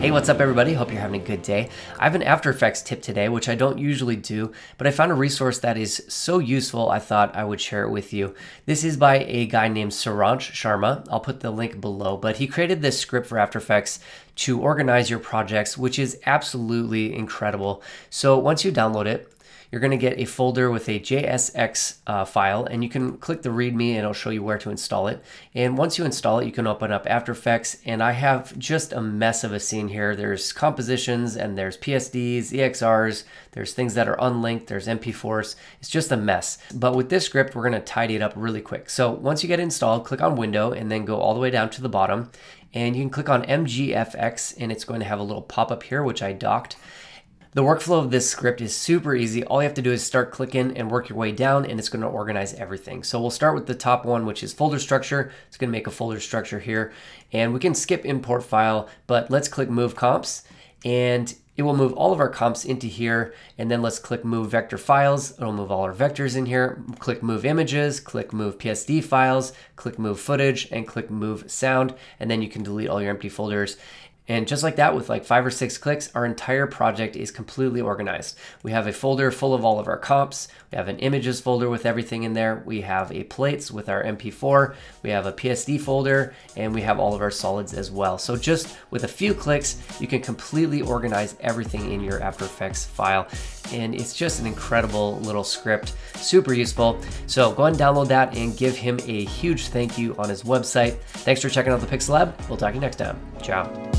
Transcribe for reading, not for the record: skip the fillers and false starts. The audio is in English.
Hey, what's up everybody? Hope you're having a good day. I have an After Effects tip today, which I don't usually do, but I found a resource that is so useful, I thought I would share it with you. This is by a guy named Saransh Sharma. I'll put the link below, but he created this script for After Effects to organize your projects, which is absolutely incredible. So once you download it, you're going to get a folder with a JSX file, and you can click the README, and it'll show you where to install it. And once you install it, you can open up After Effects, and I have just a mess of a scene here. There's compositions, and there's PSDs, EXRs, there's things that are unlinked, there's MP4s. It's just a mess. But with this script, we're going to tidy it up really quick. So once you get it installed, click on Window, and then go all the way down to the bottom, and you can click on MGFX, and it's going to have a little pop-up here, which I docked. The workflow of this script is super easy. All you have to do is start clicking and work your way down, and it's going to organize everything. So we'll start with the top one, which is folder structure. It's going to make a folder structure here, and we can skip import file, but let's click move comps, and it will move all of our comps into here. And then let's click move vector files. It'll move all our vectors in here. Click move images, click move PSD files, click move footage, and click move sound. And then you can delete all your empty folders. And just like that, with like 5 or 6 clicks, our entire project is completely organized. We have a folder full of all of our comps. We have an images folder with everything in there. We have a plates with our MP4. We have a PSD folder, and we have all of our solids as well. So just with a few clicks, you can completely organize everything in your After Effects file. And it's just an incredible little script, super useful. So go ahead and download that and give him a huge thank you on his website. Thanks for checking out The Pixel Lab. We'll talk to you next time. Ciao.